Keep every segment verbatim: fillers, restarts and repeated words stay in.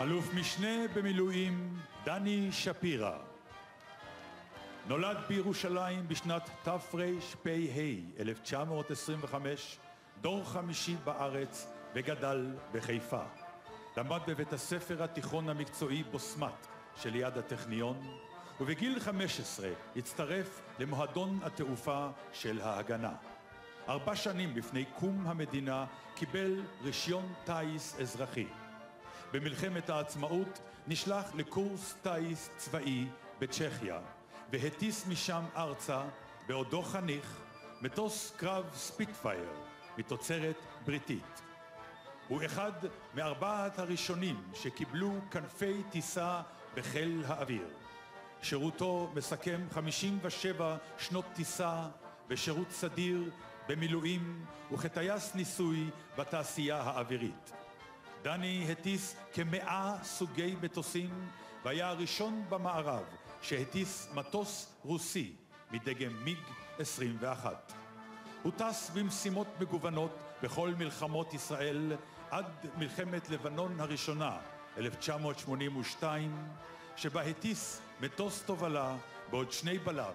אלוף משנה במילואים דני שפירא נולד בירושלים בשנת תרפ"ה אלף תשע מאות עשרים וחמש, דור חמישי בארץ, וגדל בחיפה. למד בבית הספר התיכון המקצועי בוסמת שליד הטכניון, ובגיל חמש עשרה הצטרף למועדון התעופה של ההגנה. ארבע שנים לפני קום המדינה קיבל רישיון טייס אזרחי. במלחמת העצמאות נשלח לקורס טייס צבאי בצ'כיה, והטיס משם ארצה בעודו חניך מטוס קרב ספיטפייר מתוצרת בריטית. הוא אחד מארבעת הראשונים שקיבלו כנפי טיסה בחיל האוויר. שירותו מסכם חמישים ושבע שנות טיסה ושירות סדיר במילואים וכטייס ניסוי בתעשייה האווירית. דני הטיס כמאה סוגי מטוסים והיה הראשון במערב שהטיס מטוס רוסי מדגם מיג עשרים ואחת. הוא טס במשימות מגוונות בכל מלחמות ישראל עד מלחמת לבנון הראשונה אלף תשע מאות שמונים ושתיים, שבה הטיס מטוס תובלה בעוד שני בליו.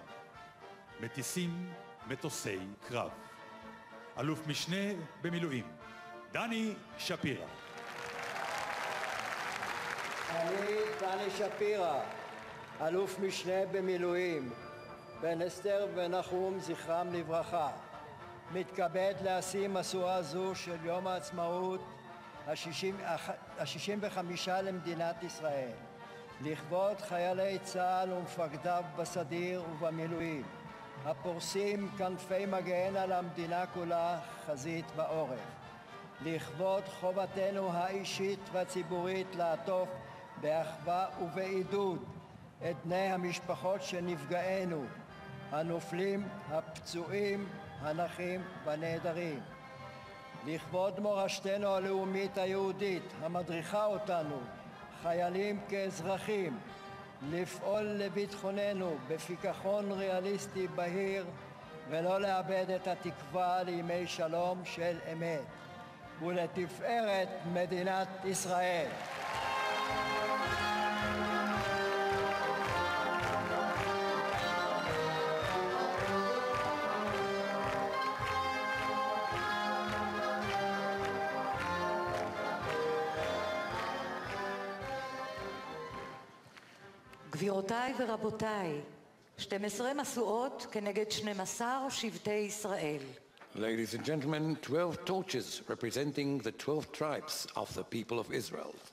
מטיסים מטוסי קרב. אלוף משנה במילואים דני שפירא. אני דני שפירא, אלוף משנה במילואים, בן אסתר ונחום זכרם לברכה, מתכבד להשיא משואה זו של יום העצמאות ה-שישים וחמש למדינת ישראל, לכבוד חיילי צה"ל ומפקדיו בסדיר ובמילואים, הפורסים כנפי מגן על המדינה כולה חזית ועורף, לכבוד חובתנו האישית והציבורית לעטוף באחווה ובעידוד את בני המשפחות שנפגענו, הנופלים, הפצועים, הנכים והנעדרים. לכבוד מורשתנו הלאומית היהודית המדריכה אותנו, חיילים כאזרחים, לפעול לביטחוננו בפיקחון ריאליסטי בהיר ולא לאבד את התקווה לימי שלום של אמת ולתפארת מדינת ישראל. גבירותיי ורבותיי, שתים עשרה מסועות כנגד שנים עשר שבטי ישראל. Ladies and gentlemen, twelve torches representing the twelve tribes of the people of Israel.